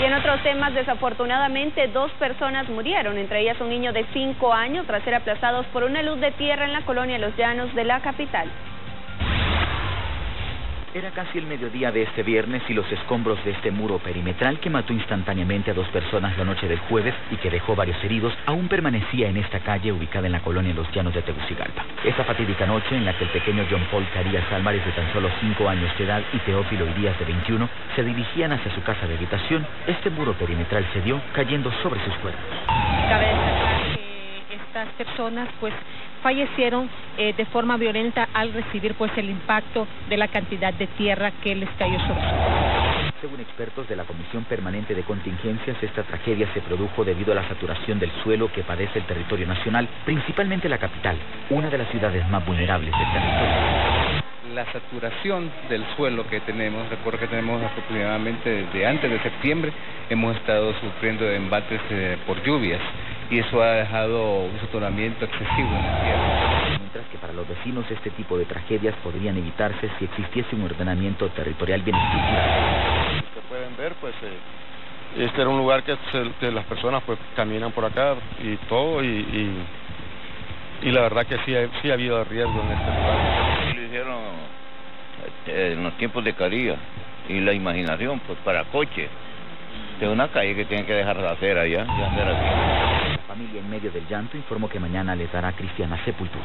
Y en otros temas, desafortunadamente, 2 personas murieron, entre ellas un niño de 5 años tras ser aplastados por una luz de tierra en la colonia Los Llanos de la capital. Era casi el mediodía de este viernes y los escombros de este muro perimetral que mató instantáneamente a 2 personas la noche del jueves y que dejó varios heridos, aún permanecía en esta calle ubicada en la colonia Los Llanos de Tegucigalpa. Esta fatídica noche en la que el pequeño John Paul Carías Álvarez, de tan solo 5 años de edad, y Teófilo Irías, de 21, se dirigían hacia su casa de habitación, este muro perimetral cedió, cayendo sobre sus cuerpos. Cabe destacar que estas personas fallecieron de forma violenta al recibir el impacto de la cantidad de tierra que les cayó sobre su cuerpo. Según expertos de la Comisión Permanente de Contingencias, esta tragedia se produjo debido a la saturación del suelo que padece el territorio nacional, principalmente la capital, una de las ciudades más vulnerables del territorio. La saturación del suelo que tenemos, recuerdo que tenemos aproximadamente desde antes de septiembre, hemos estado sufriendo de embates por lluvias, y eso ha dejado un saturamiento excesivo en la tierra. Mientras que para los vecinos este tipo de tragedias podrían evitarse si existiese un ordenamiento territorial bien estructurado. Como pueden ver, este era un lugar que las personas caminan por acá y todo, y la verdad que sí ha habido riesgo en este lugar. Lo hicieron en los tiempos de Carías y la imaginación para coches, de una calle que tienen que dejar de hacer allá. La familia, en medio del llanto, informó que mañana les dará cristiana sepultura.